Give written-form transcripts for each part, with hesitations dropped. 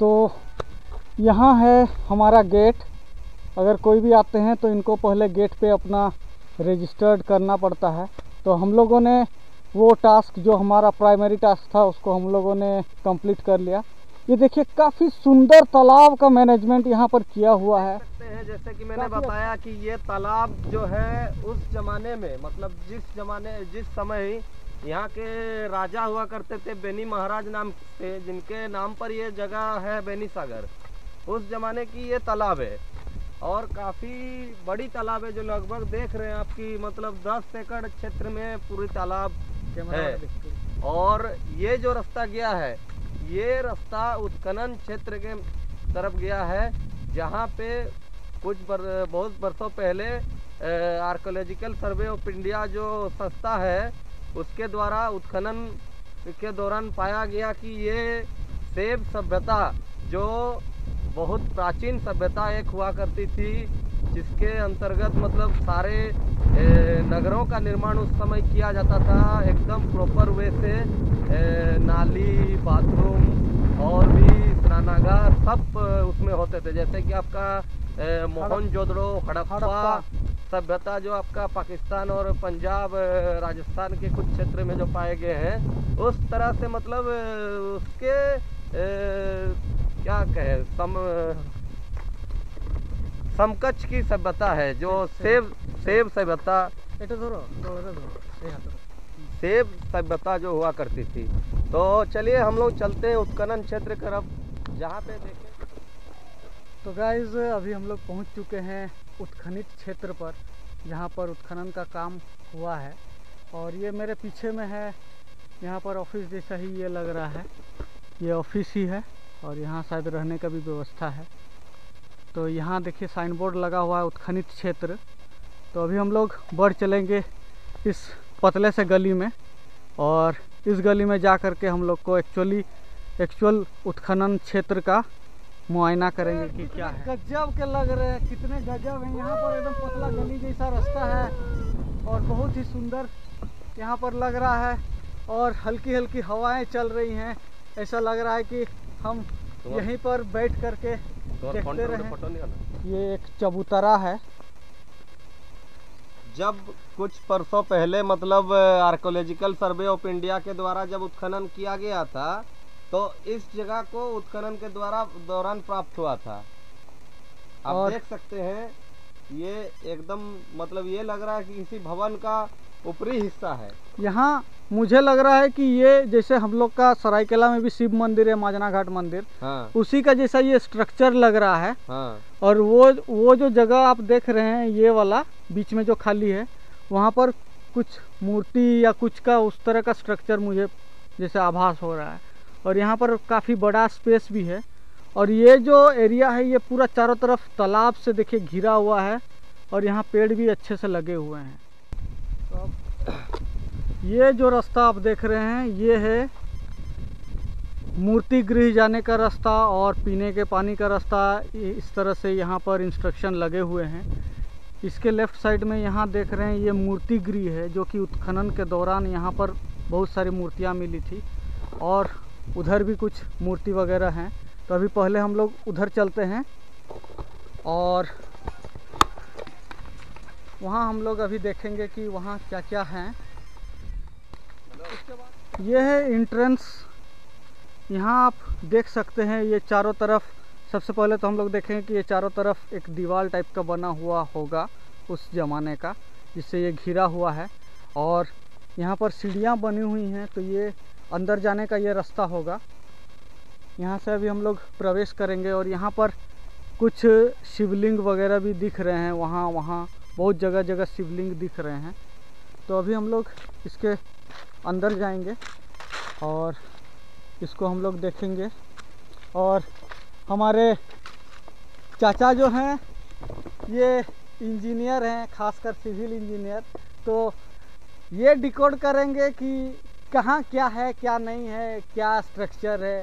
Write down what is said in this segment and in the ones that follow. तो यहाँ है हमारा गेट। अगर कोई भी आते हैं तो इनको पहले गेट पे अपना रजिस्टर्ड करना पड़ता है। तो हम लोगों ने वो टास्क जो हमारा प्राइमरी टास्क था उसको हम लोगों ने कंप्लीट कर लिया। ये देखिए काफ़ी सुंदर तालाब का मैनेजमेंट यहाँ पर किया हुआ है। जैसे कि मैंने बताया कि ये तालाब जो है उस ज़माने में, मतलब जिस समय यहाँ के राजा हुआ करते थे बेनी महाराज नाम से, जिनके नाम पर ये जगह है बेनी सागर, उस ज़माने की ये तालाब है। और काफ़ी बड़ी तालाब है जो लगभग देख रहे हैं आपकी, मतलब 10 एकड़ क्षेत्र में पूरी तालाब है। और ये जो रास्ता गया है ये रास्ता उत्खनन क्षेत्र के तरफ गया है, जहाँ पे कुछ बहुत वर्षों पहले आर्कियोलॉजिकल सर्वे ऑफ इंडिया जो संस्था है उसके द्वारा उत्खनन के दौरान पाया गया कि ये सेब सभ्यता जो बहुत प्राचीन सभ्यता एक हुआ करती थी, जिसके अंतर्गत मतलब सारे नगरों का निर्माण उस समय किया जाता था एकदम प्रॉपर वे से, नाली, बाथरूम और भी स्नानागार सब उसमें होते थे। जैसे कि आपका मोहनजोदड़ो, हड़प्पा सभ्यता जो आपका पाकिस्तान और पंजाब, राजस्थान के कुछ क्षेत्र में जो पाए गए हैं, उस तरह से मतलब उसके क्या कहे समकक्ष की सभ्यता है जो सेब सभ्यता जो हुआ करती थी। तो चलिए हम लोग चलते हैं उत्खनन क्षेत्र की तरफ जहाँ पे देखें। तो गाइज अभी हम लोग पहुँच चुके हैं उत्खनित क्षेत्र पर जहाँ पर उत्खनन का काम हुआ है। और ये मेरे पीछे में है, यहाँ पर ऑफिस जैसा ही ये लग रहा है, ये ऑफिस ही है और यहाँ शायद रहने का भी व्यवस्था है। तो यहाँ देखिए साइन बोर्ड लगा हुआ है उत्खनित क्षेत्र। तो अभी हम लोग बढ़ चलेंगे इस पतले से गली में और इस गली में जा कर के हम लोग को एक्चुअल उत्खनन क्षेत्र का मुआयना करेंगे कि क्या है। गजब के लग रहे हैं, कितने गजब हैं। यहाँ पर एकदम पतला गली जैसा रास्ता है और बहुत ही सुंदर यहाँ पर लग रहा है और हल्की हल्की हवाएँ चल रही हैं। ऐसा लग रहा है कि हम यहीं पर बैठ करके देखते रहे। ये एक चबूतरा है। जब कुछ परसों पहले मतलब आर्कियोलॉजिकल सर्वे ऑफ इंडिया के द्वारा जब उत्खनन किया गया था तो इस जगह को उत्खनन के दौरान प्राप्त हुआ था। आप देख सकते हैं ये एकदम मतलब ये लग रहा है कि किसी भवन का ऊपरी हिस्सा है। यहाँ मुझे लग रहा है कि ये जैसे हम लोग का सरायकेला में भी शिव मंदिर है, मांजना घाट मंदिर, हाँ। उसी का जैसा ये स्ट्रक्चर लग रहा है, हाँ। और वो जो जगह आप देख रहे हैं ये वाला बीच में जो खाली है वहाँ पर कुछ मूर्ति या कुछ का उस तरह का स्ट्रक्चर मुझे जैसे आभास हो रहा है। और यहाँ पर काफ़ी बड़ा स्पेस भी है और ये जो एरिया है ये पूरा चारों तरफ तालाब से देखिए घिरा हुआ है और यहाँ पेड़ भी अच्छे से लगे हुए हैं। ये जो रास्ता आप देख रहे हैं ये है मूर्ति गृह जाने का रास्ता और पीने के पानी का रास्ता। इस तरह से यहाँ पर इंस्ट्रक्शन लगे हुए हैं। इसके लेफ़्ट साइड में यहाँ देख रहे हैं ये मूर्ति गृह है जो कि उत्खनन के दौरान यहाँ पर बहुत सारी मूर्तियाँ मिली थी और उधर भी कुछ मूर्ति वगैरह हैं। तो अभी पहले हम लोग उधर चलते हैं और वहाँ हम लोग अभी देखेंगे कि वहाँ क्या क्या हैं। यह है इंट्रेंस। यहाँ आप देख सकते हैं ये चारों तरफ, सबसे पहले तो हम लोग देखेंगे कि ये चारों तरफ एक दीवार टाइप का बना हुआ होगा उस ज़माने का, जिससे ये घिरा हुआ है और यहाँ पर सीढ़ियाँ बनी हुई हैं। तो ये अंदर जाने का ये रास्ता होगा। यहाँ से अभी हम लोग प्रवेश करेंगे और यहाँ पर कुछ शिवलिंग वगैरह भी दिख रहे हैं। वहाँ बहुत जगह जगह शिवलिंग दिख रहे हैं। तो अभी हम लोग इसके अंदर जाएंगे और इसको हम लोग देखेंगे। और हमारे चाचा जो हैं ये इंजीनियर हैं, खासकर सिविल इंजीनियर, तो ये डिकोड करेंगे कि कहाँ क्या है क्या नहीं है, क्या स्ट्रक्चर है।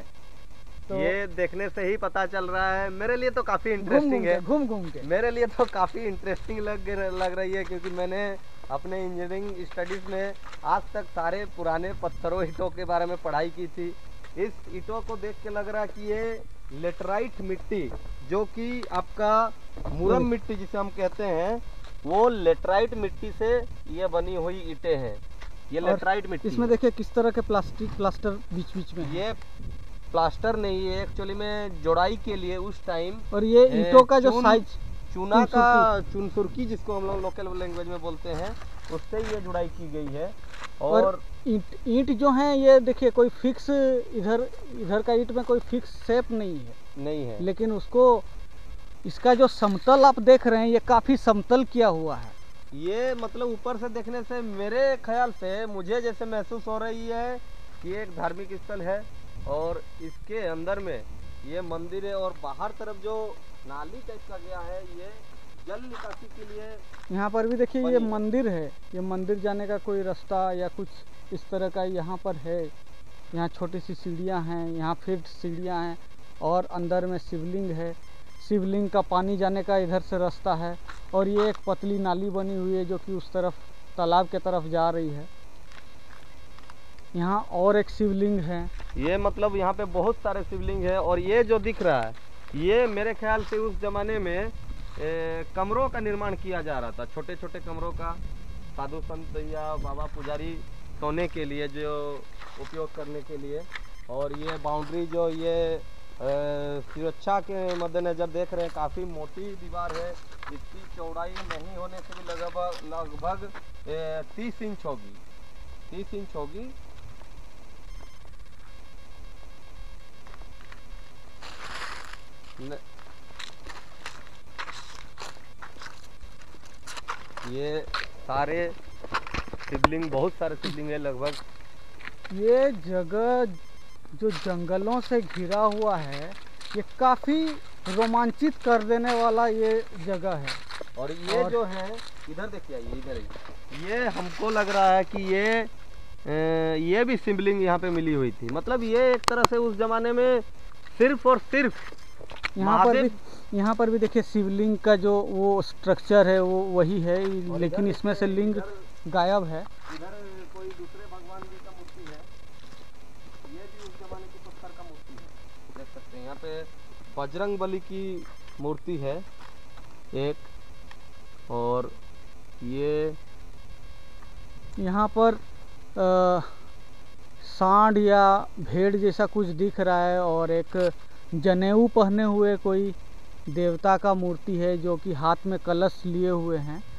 तो ये देखने से ही पता चल रहा है। मेरे लिए तो काफ़ी इंटरेस्टिंग है, घूम के मेरे लिए तो काफ़ी इंटरेस्टिंग लग रही है, क्योंकि मैंने अपने इंजीनियरिंग स्टडीज़ में आज तक सारे पुराने पत्थरों ईंटों के बारे में पढ़ाई की थी। इस ईंटों को देख के लग रहा कि ये लेटराइट मिट्टी जो कि आपका मुरम मिट्टी जिसे हम कहते हैं, वो लेटराइट मिट्टी से ये बनी हुई ईंटें हैं। ये लेटराइट मिट्टी, इसमें देखिए किस तरह के प्लास्टिक प्लास्टर बीच बीच में, ये प्लास्टर नहीं है एक्चुअली में, जोड़ाई के लिए उस टाइम। और ये ईंटों का जो साइज, चूना का चुनसुरकी जिसको हम लोग लोकल लैंग्वेज में बोलते हैं, उससे ये जुड़ाई की गई है। और ईंट जो है ये देखिए कोई फिक्स, इधर इधर का ईंट में कोई फिक्स शेप नहीं है, नहीं है, लेकिन उसको इसका जो समतल आप देख रहे हैं ये काफ़ी समतल किया हुआ है। ये मतलब ऊपर से देखने से मेरे ख्याल से मुझे जैसे महसूस हो रही है कि एक धार्मिक स्थल है और इसके अंदर में ये मंदिर है और बाहर तरफ जो नाली टाइप का गया है ये जल निकासी के लिए। यहाँ पर भी देखिए ये मंदिर है, ये मंदिर जाने का कोई रास्ता या कुछ इस तरह का यहाँ पर है। यहाँ छोटी सी सीढ़ियाँ हैं, यहाँ फिर सीढ़ियाँ हैं और अंदर में शिवलिंग है। शिवलिंग का पानी जाने का इधर से रास्ता है और ये एक पतली नाली बनी हुई है जो कि उस तरफ तालाब के तरफ जा रही है। यहाँ और एक शिवलिंग है, ये मतलब यहाँ पे बहुत सारे शिवलिंग है। और ये जो दिख रहा है ये मेरे ख्याल से उस जमाने में कमरों का निर्माण किया जा रहा था, छोटे छोटे कमरों का, साधु संत या बाबा पुजारी सोने के लिए जो उपयोग करने के लिए। और ये बाउंड्री जो ये सुरक्षा के मद्देनज़र देख रहे हैं, काफ़ी मोटी दीवार है जिसकी चौड़ाई नहीं होने से भी लगभग 30 इंच होगी, 30 इंच होगी। ये सारे शिवलिंग, बहुत सारे शिवलिंग है लगभग। ये जगह जो जंगलों से घिरा हुआ है ये काफ़ी रोमांचित कर देने वाला ये जगह है। और ये और जो है इधर देखिए, ये हमको लग रहा है कि ये भी शिवलिंग यहाँ पे मिली हुई थी। मतलब ये एक तरह से उस जमाने में सिर्फ और सिर्फ यहाँ पर भी देखिए शिवलिंग का जो वो स्ट्रक्चर है वो वही है, लेकिन इसमें से लिंग गायब है। इधर कोई दूसरे भगवान जी का मूर्ति है, ये भी उस जमाने की पत्थर का मूर्ति है, देख सकते हैं। यहाँ पे बजरंग बली की मूर्ति है एक, और ये यहाँ पर सांड या भेड़ जैसा कुछ दिख रहा है और एक जनेऊ पहने हुए कोई देवता का मूर्ति है जो कि हाथ में कलश लिए हुए हैं।